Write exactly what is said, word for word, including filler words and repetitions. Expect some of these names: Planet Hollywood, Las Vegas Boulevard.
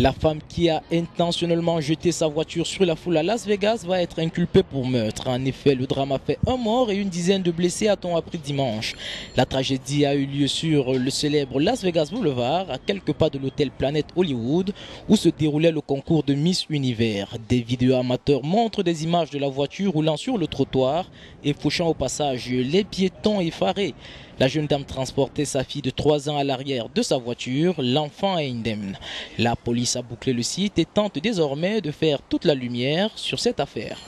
La femme qui a intentionnellement jeté sa voiture sur la foule à Las Vegas va être inculpée pour meurtre. En effet, le drame a fait un mort et une dizaine de blessés, a-t-on appris dimanche. La tragédie a eu lieu sur le célèbre Las Vegas Boulevard, à quelques pas de l'hôtel Planet Hollywood, où se déroulait le concours de Miss Univer. Des vidéos amateurs montrent des images de la voiture roulant sur le trottoir et fauchant au passage les piétons effarés. La jeune dame transportait sa fille de trois ans à l'arrière de sa voiture. L'enfant est indemne. La police a bouclé le site et tente désormais de faire toute la lumière sur cette affaire.